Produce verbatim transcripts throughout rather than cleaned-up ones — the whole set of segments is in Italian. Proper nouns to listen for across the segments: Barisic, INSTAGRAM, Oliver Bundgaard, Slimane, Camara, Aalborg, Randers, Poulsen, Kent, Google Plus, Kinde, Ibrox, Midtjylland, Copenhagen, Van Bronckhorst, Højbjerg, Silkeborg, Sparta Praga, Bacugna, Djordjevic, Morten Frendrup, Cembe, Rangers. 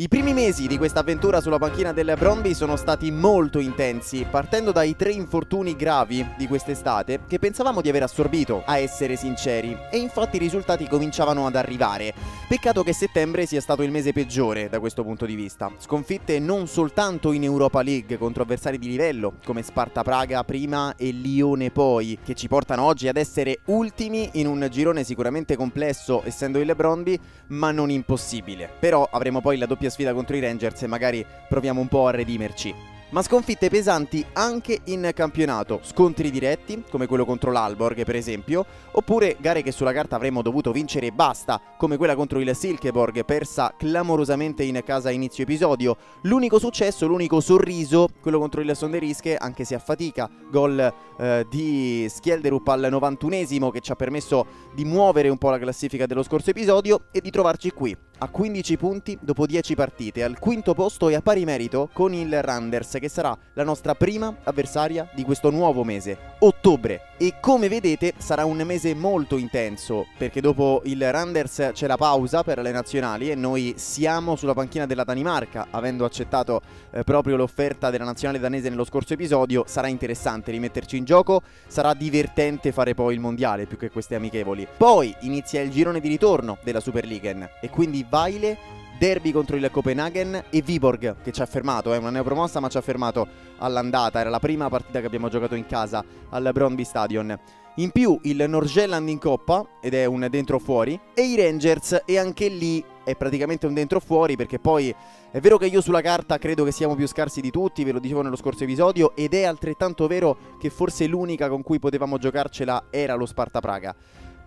I primi mesi di questa avventura sulla panchina del Brøndby sono stati molto intensi, partendo dai tre infortuni gravi di quest'estate che pensavamo di aver assorbito, a essere sinceri, e infatti i risultati cominciavano ad arrivare. Peccato che settembre sia stato il mese peggiore da questo punto di vista. Sconfitte non soltanto in Europa League contro avversari di livello come Sparta Praga prima e Lione poi, che ci portano oggi ad essere ultimi in un girone sicuramente complesso essendo il Brøndby, ma non impossibile. Però avremo poi la doppia sfida contro i Rangers e magari proviamo un po' a redimerci. Ma sconfitte pesanti anche in campionato, scontri diretti come quello contro l'Alborg per esempio, oppure gare che sulla carta avremmo dovuto vincere e basta, come quella contro il Silkeborg persa clamorosamente in casa a inizio episodio. L'unico successo, l'unico sorriso, quello contro il Sønderjyske, anche se a fatica, gol eh, di Schjelderup al novantunesimo, che ci ha permesso di muovere un po' la classifica dello scorso episodio e di trovarci qui a quindici punti dopo dieci partite, al quinto posto e a pari merito con il Randers, che sarà la nostra prima avversaria di questo nuovo mese, ottobre. E come vedete sarà un mese molto intenso, perché dopo il Randers c'è la pausa per le nazionali e noi siamo sulla panchina della Danimarca, avendo accettato eh, proprio l'offerta della nazionale danese nello scorso episodio. Sarà interessante rimetterci in gioco, sarà divertente fare poi il mondiale più che queste amichevoli. Poi inizia il girone di ritorno della Superligaen e quindi Vejle, derby contro il Copenhagen e Viborg, che ci ha fermato, è eh, una neopromossa ma ci ha fermato all'andata, era la prima partita che abbiamo giocato in casa al Brøndby Stadion. In più il Nordsjælland in coppa, ed è un dentro fuori, e i Rangers, e anche lì è praticamente un dentro fuori, perché poi è vero che io sulla carta credo che siamo più scarsi di tutti, ve lo dicevo nello scorso episodio, ed è altrettanto vero che forse l'unica con cui potevamo giocarcela era lo Sparta Praga.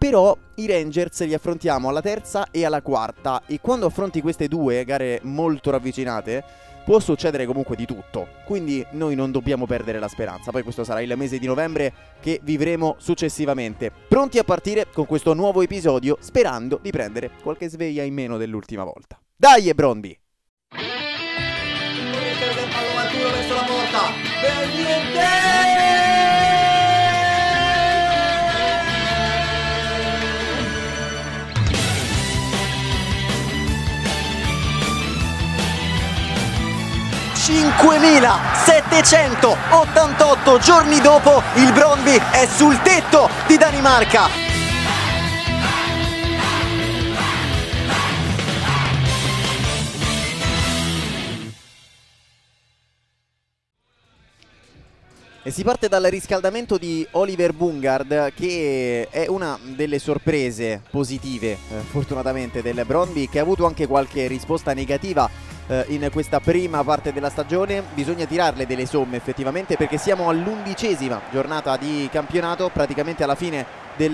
Però i Rangers li affrontiamo alla terza e alla quarta, e quando affronti queste due gare molto ravvicinate può succedere comunque di tutto, quindi noi non dobbiamo perdere la speranza. Poi questo sarà il mese di novembre che vivremo successivamente, pronti a partire con questo nuovo episodio, sperando di prendere qualche sveglia in meno dell'ultima volta. Dai Brøndby! Verso la porta. cinquemilasettecentottantotto giorni dopo il Brøndby è sul tetto di Danimarca. E si parte dal riscaldamento di Oliver Bundgaard, che è una delle sorprese positive, eh, fortunatamente, del Brøndby, che ha avuto anche qualche risposta negativa in questa prima parte della stagione. Bisogna tirarle delle somme effettivamente, perché siamo all'undicesima giornata di campionato, praticamente alla fine del,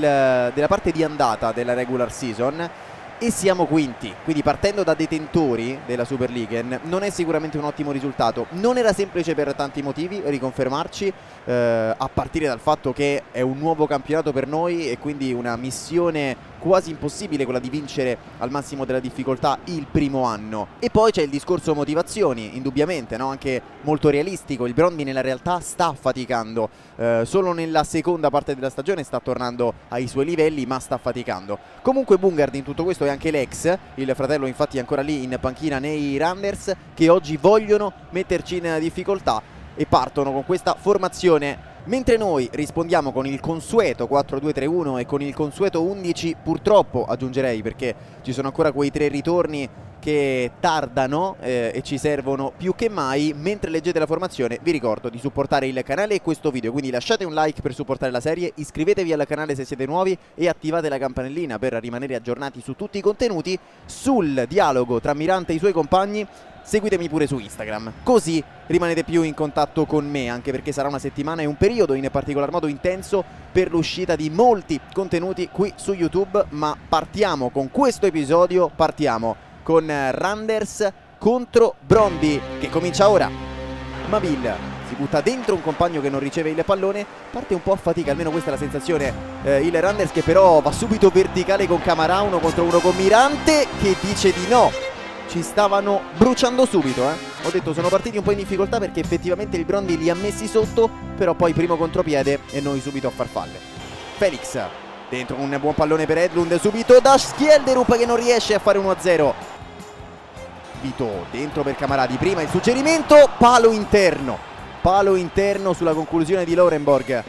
della parte di andata della regular season, e siamo quinti. Quindi, partendo da detentori della Superligaen, non è sicuramente un ottimo risultato. Non era semplice per tanti motivi riconfermarci, eh, a partire dal fatto che è un nuovo campionato per noi e quindi una missione quasi impossibile quella di vincere al massimo della difficoltà il primo anno. E poi c'è il discorso motivazioni, indubbiamente, no? Anche molto realistico. Il Brøndby nella realtà sta faticando, eh, solo nella seconda parte della stagione sta tornando ai suoi livelli, ma sta faticando. Comunque Bundgaard in tutto questo è anche l'ex, il fratello infatti è ancora lì in panchina nei Randers, che oggi vogliono metterci in difficoltà e partono con questa formazione. Mentre noi rispondiamo con il consueto quattro due tre uno e con il consueto undici, purtroppo aggiungerei, perché ci sono ancora quei tre ritorni che tardano eh, e ci servono più che mai. Mentre leggete la formazione vi ricordo di supportare il canale e questo video, quindi lasciate un like per supportare la serie, iscrivetevi al canale se siete nuovi e attivate la campanellina per rimanere aggiornati su tutti i contenuti. Sul dialogo tra Mirante e i suoi compagni seguitemi pure su Instagram, così rimanete più in contatto con me, anche perché sarà una settimana e un periodo in particolar modo intenso per l'uscita di molti contenuti qui su YouTube. Ma partiamo con questo episodio, partiamo con Randers contro Brøndby, che comincia ora. Mabil si butta dentro un compagno che non riceve il pallone, parte un po' a fatica, almeno questa è la sensazione, eh, il Randers, che però va subito verticale con Camara, uno contro uno con Mirante, che dice di no. Ci stavano bruciando subito, eh. Ho detto, sono partiti un po' in difficoltà, perché effettivamente il Brøndby li ha messi sotto, però poi primo contropiede e noi subito a farfalle. Felix, dentro un buon pallone per Edlund, subito da Schjelderup, che non riesce a fare uno a zero. subito, dentro per Camara di prima il suggerimento, palo interno, palo interno sulla conclusione di Lørenborg.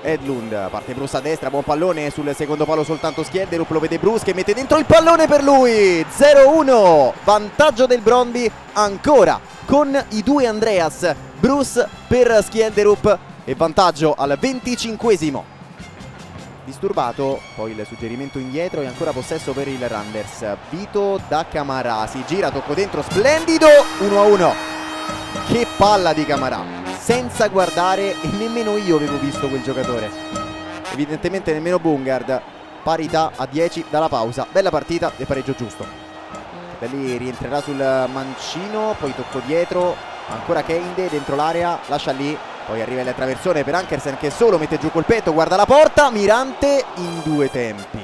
Edlund parte brusca a destra, buon pallone sul secondo palo soltanto Schjelderup, lo vede brusca e mette dentro il pallone per lui. Zero uno, vantaggio del Brøndby ancora con i due Andreas, Bruce per Schjelderup e vantaggio al venticinquesimo. Disturbato, poi il suggerimento indietro e ancora possesso per il Randers. Vito da Camara, si gira, tocco dentro, splendido, uno a uno. Che palla di Camara! Senza guardare, e nemmeno io avevo visto quel giocatore, evidentemente nemmeno Bundgaard. Parità a dieci dalla pausa, bella partita e pareggio giusto. Belli rientrerà sul mancino, poi tocco dietro, ancora Kinde dentro l'area, lascia lì, poi arriva il traversone per Ankersen che solo mette giù col petto, guarda la porta, Mirante in due tempi.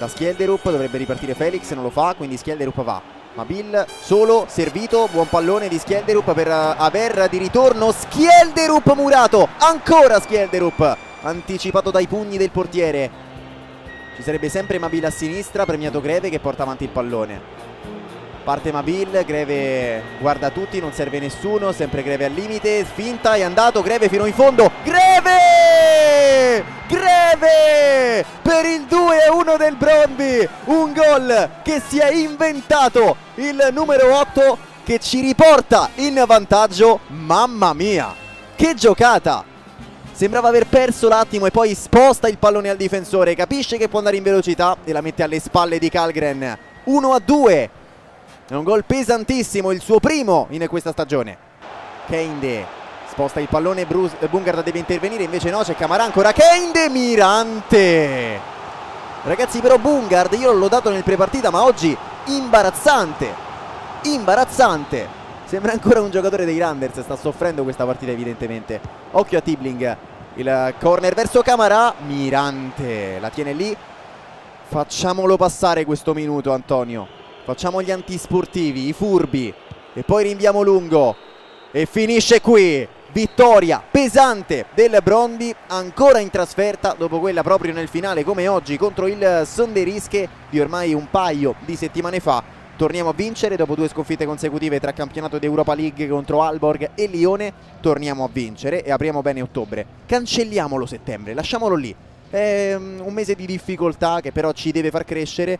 Da Schjelderup dovrebbe ripartire Felix, non lo fa, quindi Schjelderup va. Mabil solo, servito, buon pallone di Schjelderup per aver di ritorno Schjelderup murato, ancora Schjelderup, anticipato dai pugni del portiere. Ci sarebbe sempre Mabil a sinistra, premiato Greve che porta avanti il pallone. Parte Mabil, Greve guarda tutti, non serve nessuno, sempre Greve al limite, finta, è andato Greve fino in fondo, Greve! Greve! Per il due a uno del Brøndby, un gol che si è inventato il numero otto che ci riporta in vantaggio. Mamma mia, che giocata! Sembrava aver perso l'attimo e poi sposta il pallone al difensore, capisce che può andare in velocità e la mette alle spalle di Karlgren. uno a due, è un gol pesantissimo, il suo primo in questa stagione. Kinde sposta il pallone, Bundgaard deve intervenire, invece no, c'è Camara, ancora Kende, Mirante. Ragazzi, però Bundgaard io l'ho dato nel prepartita, ma oggi imbarazzante, imbarazzante. Sembra ancora un giocatore dei Randers, sta soffrendo questa partita evidentemente. Occhio a Tibling, il corner verso Camara, Mirante la tiene lì. Facciamolo passare questo minuto, Antonio, facciamo gli antisportivi, i furbi, e poi rinviamo lungo e finisce qui. Vittoria pesante del Brøndby ancora in trasferta dopo quella proprio nel finale come oggi contro il Sønderjyske di ormai un paio di settimane fa. Torniamo a vincere dopo due sconfitte consecutive tra campionato ed Europa League contro Aalborg e Lione. Torniamo a vincere e apriamo bene ottobre. Cancelliamolo settembre, lasciamolo lì. È un mese di difficoltà che però ci deve far crescere.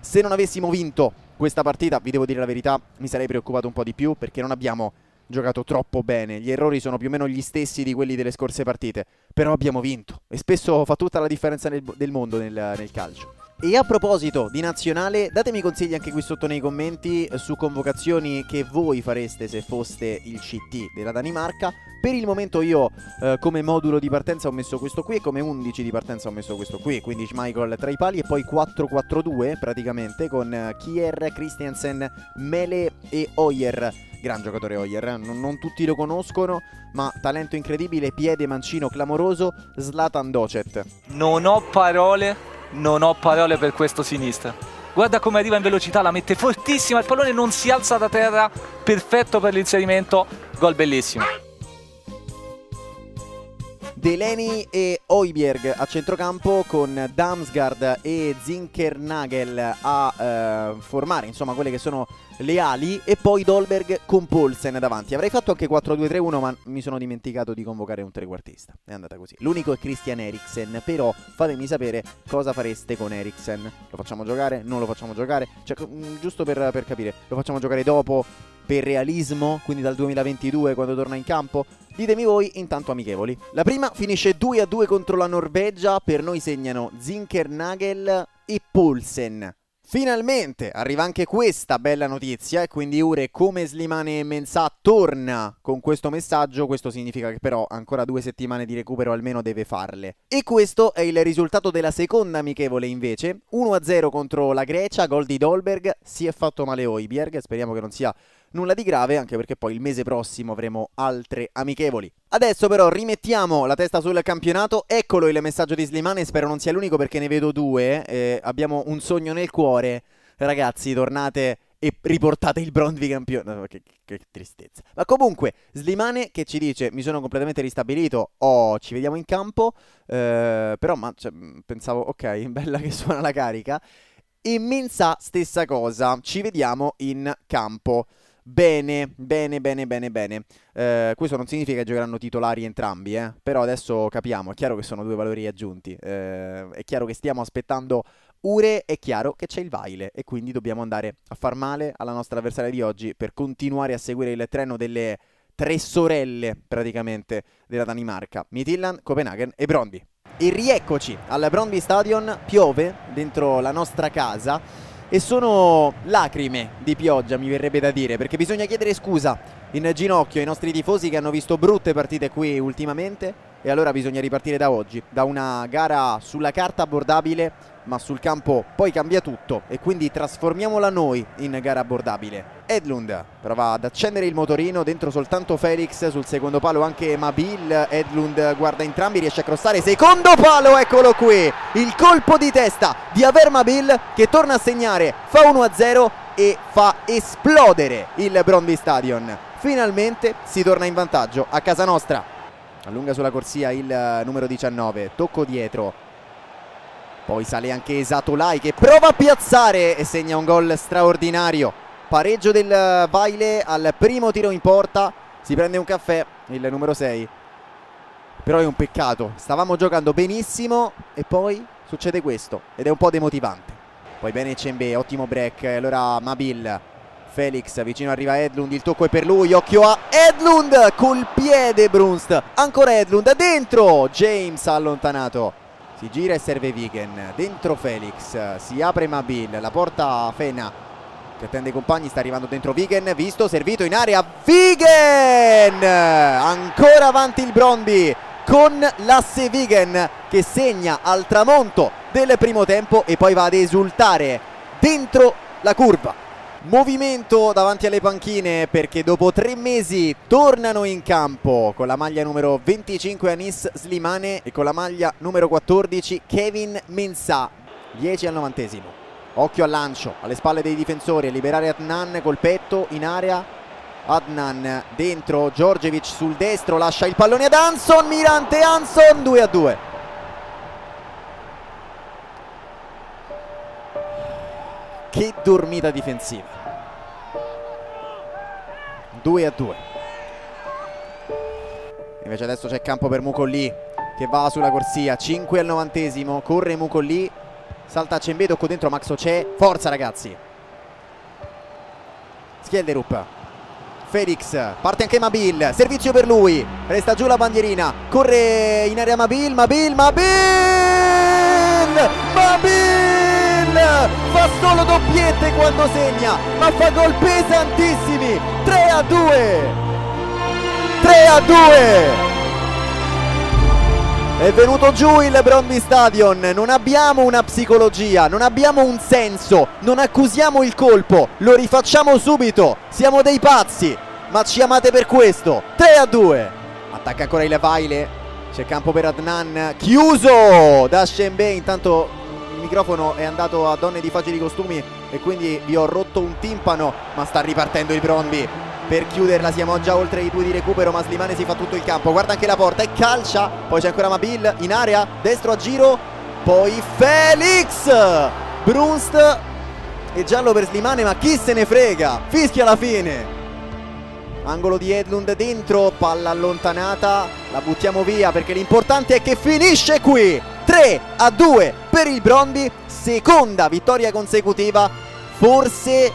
Se non avessimo vinto questa partita, vi devo dire la verità, mi sarei preoccupato un po' di più perché non abbiamo giocato troppo bene, gli errori sono più o meno gli stessi di quelli delle scorse partite, però abbiamo vinto e spesso fa tutta la differenza nel, del mondo nel, nel calcio. E a proposito di nazionale, datemi consigli anche qui sotto nei commenti su convocazioni che voi fareste se foste il C T della Danimarca. Per il momento io eh, come modulo di partenza ho messo questo qui e come undici di partenza ho messo questo qui, quindi Michael tra i pali e poi quattro quattro due praticamente con Kier, Christiansen, Mele e Oyer. Gran giocatore Oyer, eh? non, non tutti lo conoscono, ma talento incredibile, piede mancino clamoroso, Zlatan Docet. Non ho parole. Non ho parole per questo sinistra. Guarda come arriva in velocità, la mette fortissima, il pallone non si alza da terra, perfetto per l'inserimento, gol bellissimo. Delaney e Højbjerg a centrocampo con Damsgaard e Zinkernagel a eh, formare insomma quelle che sono le ali e poi Dolberg con Poulsen davanti. Avrei fatto anche quattro due tre uno ma mi sono dimenticato di convocare un trequartista, è andata così. L'unico è Christian Eriksen, però fatemi sapere cosa fareste con Eriksen, lo facciamo giocare, non lo facciamo giocare, cioè, giusto per, per capire, lo facciamo giocare dopo per realismo, quindi dal duemilaventidue quando torna in campo? Ditemi voi, intanto amichevoli. La prima finisce due a due contro la Norvegia, per noi segnano Zinkernagel e Poulsen. Finalmente arriva anche questa bella notizia e quindi Uhre come Slimane e Mensah torna con questo messaggio, questo significa che però ancora due settimane di recupero almeno deve farle. E questo è il risultato della seconda amichevole invece, uno a zero contro la Grecia, gol di Dolberg, si è fatto male Højbjerg, speriamo che non sia nulla di grave, anche perché poi il mese prossimo avremo altre amichevoli. Adesso però rimettiamo la testa sul campionato. Eccolo il messaggio di Slimane, spero non sia l'unico perché ne vedo due. eh, Abbiamo un sogno nel cuore. Ragazzi, tornate e riportate il Brøndby campione. No, che, che tristezza. Ma comunque Slimane che ci dice: mi sono completamente ristabilito, oh, ci vediamo in campo. eh, Però ma, cioè, pensavo, ok, bella che suona la carica. e Mensah stessa cosa. Ci vediamo in campo. Bene, bene, bene, bene, bene. Eh, questo non significa che giocheranno titolari entrambi, eh? Però adesso capiamo, è chiaro che sono due valori aggiunti. Eh, è chiaro che stiamo aspettando Uhre, è chiaro che c'è il Vejle e quindi dobbiamo andare a far male alla nostra avversaria di oggi per continuare a seguire il treno delle tre sorelle praticamente della Danimarca, Midtjylland, Copenhagen e Brøndby. E rieccoci al Brøndby Stadion, piove dentro la nostra casa. E sono lacrime di pioggia, mi verrebbe da dire, perché bisogna chiedere scusa in ginocchio ai nostri tifosi che hanno visto brutte partite qui ultimamente. E allora bisogna ripartire da oggi, da una gara sulla carta abbordabile, ma sul campo poi cambia tutto, e quindi trasformiamola noi in gara abbordabile. Edlund prova ad accendere il motorino, dentro soltanto Felix, sul secondo palo anche Mabil. Edlund guarda entrambi, riesce a crossare, secondo palo, eccolo qui, il colpo di testa di Aver Mabil che torna a segnare, fa uno a zero e fa esplodere il Brøndby Stadion. Finalmente si torna in vantaggio a casa nostra. Allunga sulla corsia il numero diciannove, tocco dietro. Poi sale anche Esatolai che prova a piazzare e segna un gol straordinario. Pareggio del Vejle al primo tiro in porta. Si prende un caffè il numero sei. Però è un peccato, stavamo giocando benissimo e poi succede questo ed è un po' demotivante. Poi bene Cembe, ottimo break, allora Mabil. Felix, vicino arriva Edlund, il tocco è per lui, occhio a Edlund col piede Brunst, ancora Edlund, dentro James allontanato, si gira e serve Vigen, dentro Felix, si apre Mabil, la porta Fena che attende i compagni, sta arrivando dentro Vigen, visto, servito in area, Vigen, ancora avanti il Brøndby con l'asse Vigen che segna al tramonto del primo tempo e poi va ad esultare dentro la curva. Movimento davanti alle panchine perché dopo tre mesi tornano in campo con la maglia numero venticinque Anis Slimane e con la maglia numero quattordici Kevin Mensah. dieci al novantesimo. Occhio al lancio, alle spalle dei difensori, a liberare Adnan col petto in area. Adnan dentro, Djordjevic sul destro, lascia il pallone ad Hansson, Mirante, Hansson, due a due. Che dormita difensiva. Due a due. Invece adesso c'è campo per Mucolli che va sulla corsia, cinque al novantesimo, corre Mucolli, salta Cembe, tocco dentro Max Ocè, forza ragazzi. Schjelderup, Felix, parte anche Mabil, servizio per lui, resta giù la bandierina, corre in area Mabil, Mabil, Mabil, Mabil fa solo doppiette quando segna, ma fa gol pesantissimi. Tre a due, tre a due, è venuto giù il Brøndby Stadion. Non abbiamo una psicologia, non abbiamo un senso, non accusiamo il colpo, lo rifacciamo subito, siamo dei pazzi, ma ci amate per questo. Tre a due, attacca ancora il Vejle, c'è campo per Adnan, chiuso da Cembe, intanto il microfono è andato a donne di facili costumi e quindi vi ho rotto un timpano, ma sta ripartendo il Brøndby per chiuderla, siamo già oltre i due di recupero, ma Slimane si fa tutto il campo, guarda anche la porta e calcia, poi c'è ancora Mabil in area, destro a giro, poi Felix, Brunst e giallo per Slimane, ma chi se ne frega, fischia alla fine. Angolo di Edlund dentro, palla allontanata, la buttiamo via perché l'importante è che finisce qui. Tre a due per il Brøndby, seconda vittoria consecutiva, forse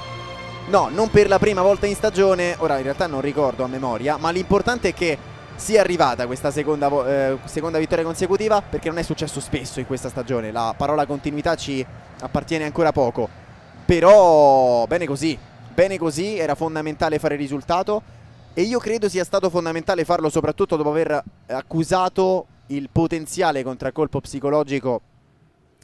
no, non per la prima volta in stagione, ora in realtà non ricordo a memoria, ma l'importante è che sia arrivata questa seconda, eh, seconda vittoria consecutiva, perché non è successo spesso in questa stagione, la parola continuità ci appartiene ancora poco, però bene così, bene così, era fondamentale fare il risultato e io credo sia stato fondamentale farlo soprattutto dopo aver accusato il potenziale contraccolpo psicologico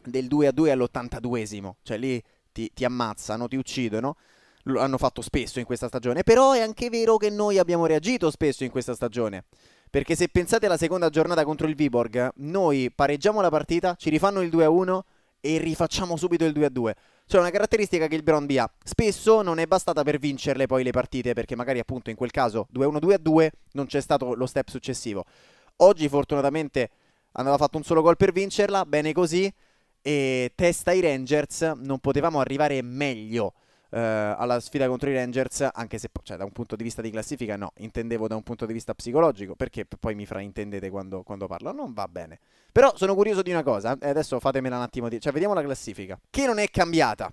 del due a due all'ottantaduesimo, cioè lì ti, ti ammazzano, ti uccidono, lo hanno fatto spesso in questa stagione, però è anche vero che noi abbiamo reagito spesso in questa stagione, perché se pensate alla seconda giornata contro il Viborg, noi pareggiamo la partita, ci rifanno il due a uno e rifacciamo subito il due a due, cioè una caratteristica che il Brøndby ha, spesso non è bastata per vincerle poi le partite, perché magari appunto in quel caso due a uno due a due non c'è stato lo step successivo. Oggi fortunatamente andava fatto un solo gol per vincerla, bene così, e testa i Rangers. Non potevamo arrivare meglio eh, alla sfida contro i Rangers, anche se cioè, da un punto di vista di classifica no, intendevo da un punto di vista psicologico, perché poi mi fraintendete quando, quando parlo, non va bene. Però sono curioso di una cosa, eh, adesso fatemela un attimo di... cioè vediamo la classifica, che non è cambiata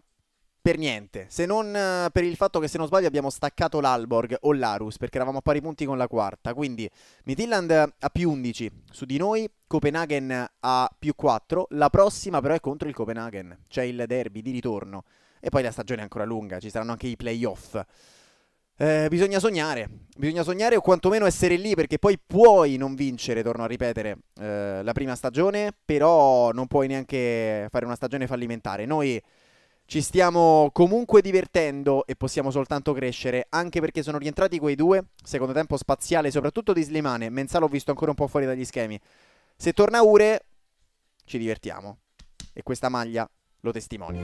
per niente, se non uh, per il fatto che, se non sbaglio, abbiamo staccato l'Alborg o l'Arus, perché eravamo a pari punti con la quarta. Quindi Midtjylland ha più undici su di noi, Copenhagen ha più quattro. La prossima però è contro il Copenhagen, c'è il derby di ritorno, e poi la stagione è ancora lunga, ci saranno anche i playoff. Eh, bisogna sognare, bisogna sognare o quantomeno essere lì, perché poi puoi non vincere, torno a ripetere, eh, la prima stagione, però non puoi neanche fare una stagione fallimentare. Noi ci stiamo comunque divertendo e possiamo soltanto crescere, anche perché sono rientrati quei due, secondo tempo spaziale, soprattutto di Slimane. Mensah l'ho visto ancora un po' fuori dagli schemi. Se torna Uhre ci divertiamo, e questa maglia lo testimonia.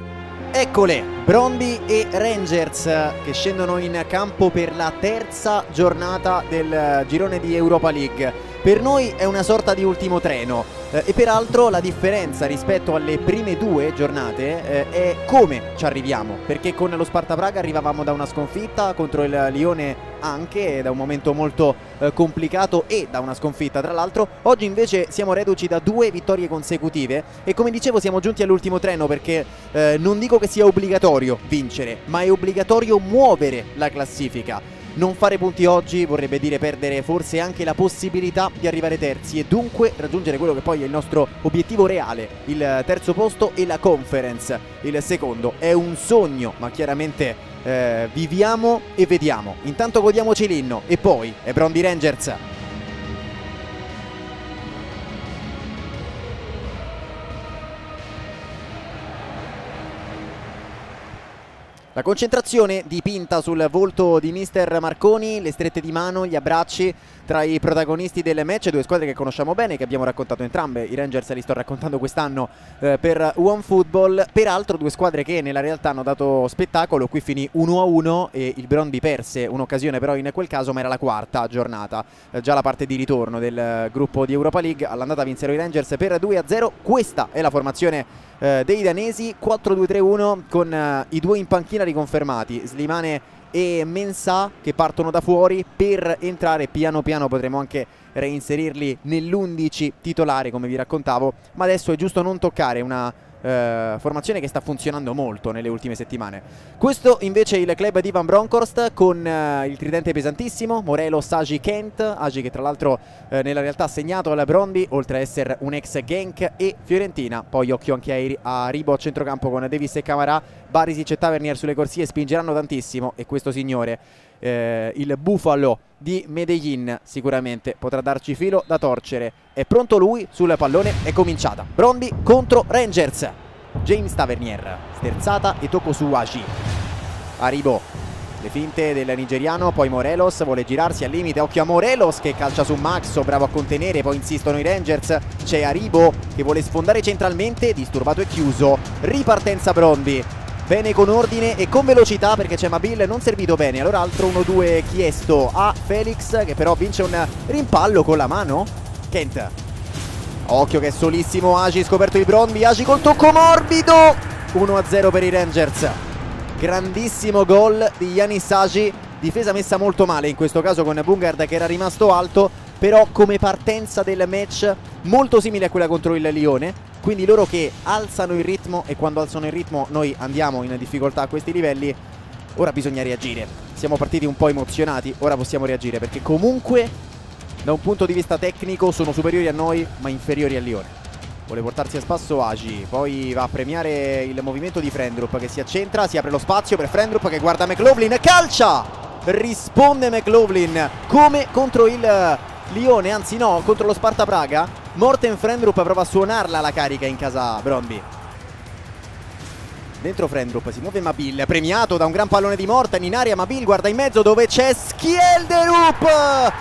Eccole, Brøndby e Rangers che scendono in campo per la terza giornata del girone di Europa League. Per noi è una sorta di ultimo treno, eh, e peraltro la differenza rispetto alle prime due giornate eh, è come ci arriviamo, perché con lo Sparta Praga arrivavamo da una sconfitta, contro il Lione anche da un momento molto eh, complicato e da una sconfitta tra l'altro. Oggi invece siamo reduci da due vittorie consecutive e, come dicevo, siamo giunti all'ultimo treno, perché eh, non dico che sia obbligatorio vincere, ma è obbligatorio muovere la classifica. Non fare punti oggi vorrebbe dire perdere forse anche la possibilità di arrivare terzi, e dunque raggiungere quello che poi è il nostro obiettivo reale, il terzo posto e la Conference, il secondo. È un sogno, ma chiaramente eh, viviamo e vediamo. Intanto godiamoci l'inno, e poi è Brøndby Rangers. La concentrazione dipinta sul volto di mister Marconi, le strette di mano, gli abbracci tra i protagonisti del match, due squadre che conosciamo bene, che abbiamo raccontato entrambe. I Rangers li sto raccontando quest'anno eh, per OneFootball, peraltro due squadre che nella realtà hanno dato spettacolo. Qui finì uno a uno e il Brøndby perse un'occasione, però in quel caso, ma era la quarta giornata, eh, già la parte di ritorno del eh, gruppo di Europa League. All'andata vinsero i Rangers per due a zero, questa è la formazione Eh, dei danesi, quattro due tre uno, con eh, i due in panchina riconfermati, Slimane e Mensah, che partono da fuori per entrare piano piano. Potremo anche reinserirli nell'undici titolare, come vi raccontavo, ma adesso è giusto non toccare una eh, formazione che sta funzionando molto nelle ultime settimane. Questo invece è il club di Van Bronckhorst, con eh, il tridente pesantissimo: Morelos, Aji, Kent. Aji, che tra l'altro eh, nella realtà ha segnato alla Brøndby, oltre a essere un ex Genk e Fiorentina. Poi occhio anche a, a Ribo a centrocampo, con Davis e Camara. Barisic e Tavernier sulle corsie spingeranno tantissimo, e questo signore, eh, il Bufalo di Medellin, sicuramente potrà darci filo da torcere. È pronto lui sul pallone, è cominciata Brøndby contro Rangers. James Tavernier, sterzata e tocco su Aji. Aribo, le finte del nigeriano, poi Morelos vuole girarsi al limite, occhio a Morelos che calcia su Maxo, bravo a contenere, poi insistono i Rangers, c'è Aribo che vuole sfondare centralmente, disturbato e chiuso. Ripartenza Brøndby, bene, con ordine e con velocità, perché c'è Mabil, non servito bene. Allora altro uno due chiesto a Felix, che però vince un rimpallo con la mano. Kent, occhio che è solissimo Aji, scoperto il Brøndby, Aji col tocco morbido, uno a zero per i Rangers. Grandissimo gol di Yanis Aji, difesa messa molto male in questo caso, con Bundgaard che era rimasto alto, però come partenza del match molto simile a quella contro il Lione. Quindi loro che alzano il ritmo, e quando alzano il ritmo noi andiamo in difficoltà a questi livelli. Ora bisogna reagire. Siamo partiti un po' emozionati, ora possiamo reagire, perché comunque da un punto di vista tecnico sono superiori a noi, ma inferiori al Lione. Vuole portarsi a spasso Aji, poi va a premiare il movimento di Frendrup che si accentra, si apre lo spazio per Frendrup che guarda McLaughlin, calcia! Risponde McLaughlin, come contro il Lione, anzi no, contro lo Sparta Praga. Morten Frendrup prova a suonarla la carica in casa Brøndby. Dentro Frendrup, si muove Mabil, premiato da un gran pallone di Morten in area. Mabil guarda in mezzo dove c'è Schjelderup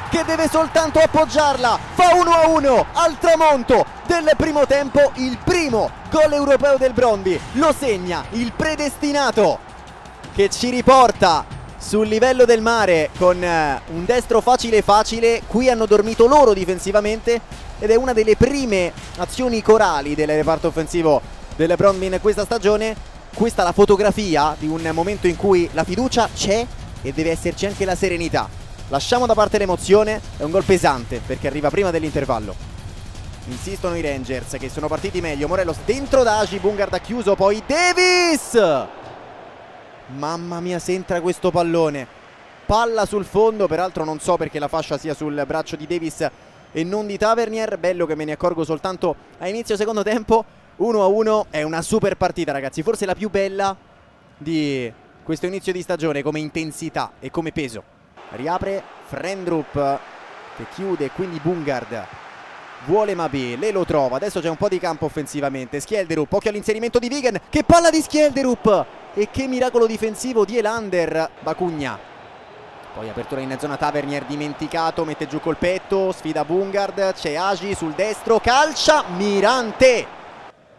che deve soltanto appoggiarla. Fa uno a uno al tramonto del primo tempo, il primo gol europeo del Brøndby. Lo segna il predestinato, che ci riporta sul livello del mare con un destro facile facile. Qui hanno dormito loro difensivamente, ed è una delle prime azioni corali del reparto offensivo delle Brøndby in questa stagione. Questa è la fotografia di un momento in cui la fiducia c'è e deve esserci anche la serenità. Lasciamo da parte l'emozione, è un gol pesante perché arriva prima dell'intervallo. Insistono i Rangers che sono partiti meglio. Morelos dentro da Aji, Bundgaard ha chiuso, poi Davis! Mamma mia se entra questo pallone. Palla sul fondo, peraltro non so perché la fascia sia sul braccio di Davis e non di Tavernier. Bello che me ne accorgo soltanto a inizio secondo tempo. Uno a uno, è una super partita ragazzi, forse la più bella di questo inizio di stagione come intensità e come peso. Riapre Schjelderup che chiude, quindi Bundgaard vuole Mabil e lo trova. Adesso c'è un po' di campo offensivamente. Schjelderup, occhio all'inserimento di Vigen, che palla di Schjelderup e che miracolo difensivo di Elander. Bacugna, poi apertura in zona Tavernier, dimenticato, mette giù col petto, sfida Bundgaard, c'è Aji sul destro, calcia Mirante.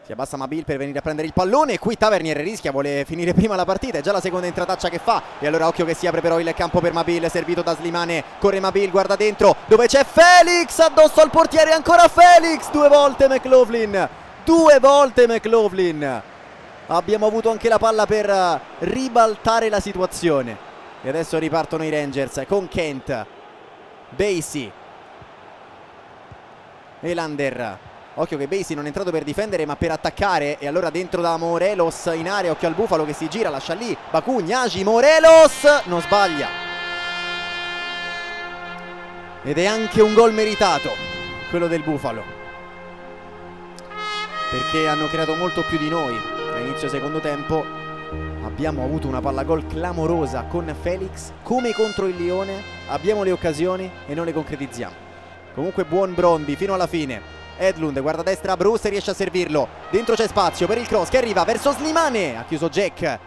Si abbassa Mabil per venire a prendere il pallone e qui Tavernier rischia, vuole finire prima la partita, è già la seconda intrataccia che fa e allora occhio che si apre però il campo per Mabil, servito da Slimane, corre Mabil, guarda dentro dove c'è Felix, addosso al portiere ancora Felix, due volte McLaughlin, due volte McLaughlin, abbiamo avuto anche la palla per ribaltare la situazione e adesso ripartono i Rangers con Kent, Basie, Elander. Occhio che Basie non è entrato per difendere ma per attaccare e allora dentro da Morelos in area, occhio al Bufalo che si gira, lascia lì Bacugna, Aji, Morelos non sbaglia ed è anche un gol meritato quello del Bufalo perché hanno creato molto più di noi a inizio secondo tempo. Abbiamo avuto una palla gol clamorosa con Felix, come contro il Lione abbiamo le occasioni e non le concretizziamo. Comunque buon Brøndby fino alla fine. Edlund guarda a destra, Bruce riesce a servirlo, dentro c'è spazio per il cross che arriva verso Slimane, ha chiuso Jack,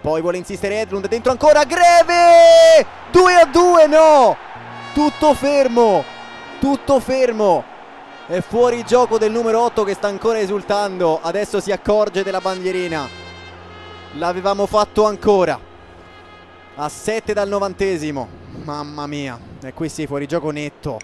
poi vuole insistere Edlund, dentro ancora Greve, due a due, no, tutto fermo, tutto fermo, è fuori gioco del numero otto che sta ancora esultando, adesso si accorge della bandierina, l'avevamo fatto ancora, a sette dal novantesimo, mamma mia, e qui sì, fuori gioco netto.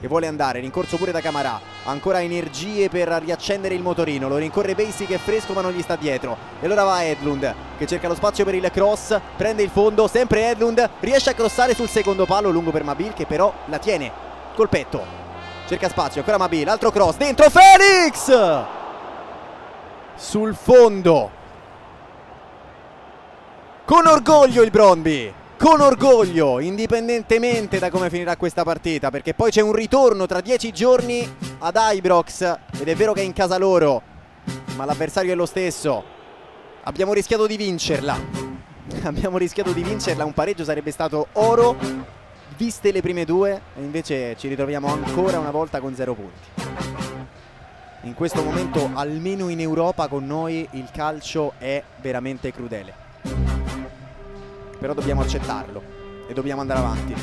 Che vuole andare, rincorso pure da Camara, ancora energie per riaccendere il motorino, lo rincorre Basie che è fresco ma non gli sta dietro e allora va Edlund che cerca lo spazio per il cross, prende il fondo, sempre Edlund, riesce a crossare sul secondo palo lungo per Mabil che però la tiene col petto, cerca spazio, ancora Mabil, altro cross, dentro Felix! Sul fondo, con orgoglio il Brøndby! Con orgoglio, indipendentemente da come finirà questa partita, perché poi c'è un ritorno tra dieci giorni ad Ibrox ed è vero che è in casa loro, ma l'avversario è lo stesso. Abbiamo rischiato di vincerla, abbiamo rischiato di vincerla, un pareggio sarebbe stato oro, viste le prime due, e invece ci ritroviamo ancora una volta con zero punti. In questo momento, almeno in Europa, con noi il calcio è veramente crudele. Però dobbiamo accettarlo e dobbiamo andare avanti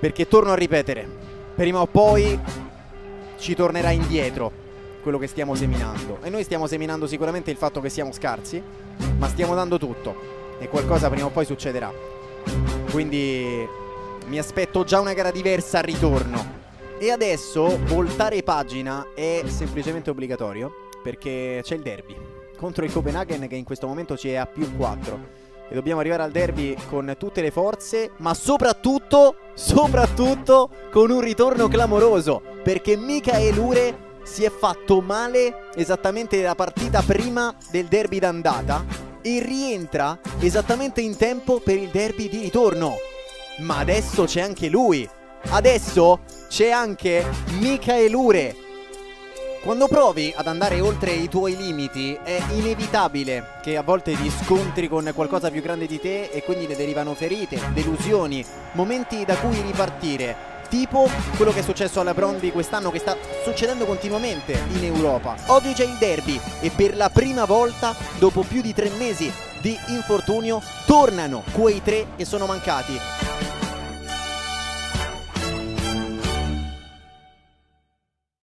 perché, torno a ripetere, prima o poi ci tornerà indietro quello che stiamo seminando e noi stiamo seminando sicuramente il fatto che siamo scarsi, ma stiamo dando tutto e qualcosa prima o poi succederà, quindi mi aspetto già una gara diversa al ritorno e adesso voltare pagina è semplicemente obbligatorio perché c'è il derby contro il Copenhagen che in questo momento ci è a più quattro e dobbiamo arrivare al derby con tutte le forze, ma soprattutto, soprattutto con un ritorno clamoroso, perché Mikkel Uhre si è fatto male esattamente la partita prima del derby d'andata e rientra esattamente in tempo per il derby di ritorno. Ma adesso c'è anche lui, adesso c'è anche Mikkel Uhre. Quando provi ad andare oltre i tuoi limiti è inevitabile che a volte ti scontri con qualcosa più grande di te e quindi ne derivano ferite, delusioni, momenti da cui ripartire, tipo quello che è successo alla Brøndby quest'anno che sta succedendo continuamente in Europa. Oggi c'è il derby e per la prima volta dopo più di tre mesi di infortunio tornano quei tre che sono mancati.